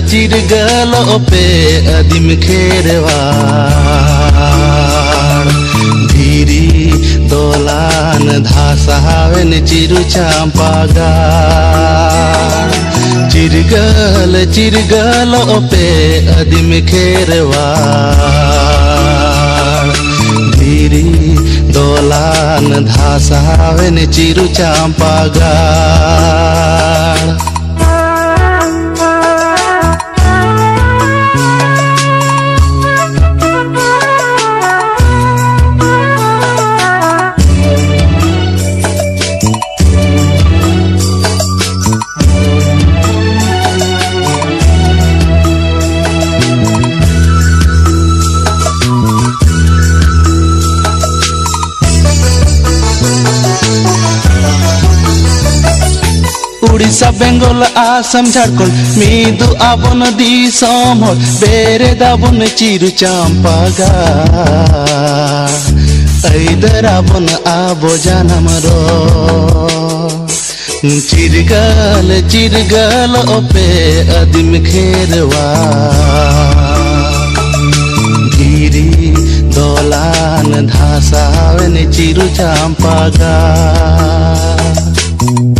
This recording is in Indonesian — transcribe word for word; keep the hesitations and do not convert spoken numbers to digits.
चिरगल पे अदिम खेरवार धीरी दोलान धासावन चिरु चांपागार चिरगल चिरगल पे अदिम खेरवार धीरी दोलान धासावन चिरु चांपागार Odisha, Bengal, Assam, Jharkhand, midu abon disom hor, bere dabon chiru champagar, aider abon abo janam ro, Chirgal, Chirgal ope adim kherwar, dhiri dolan dhasaven chiru champagar.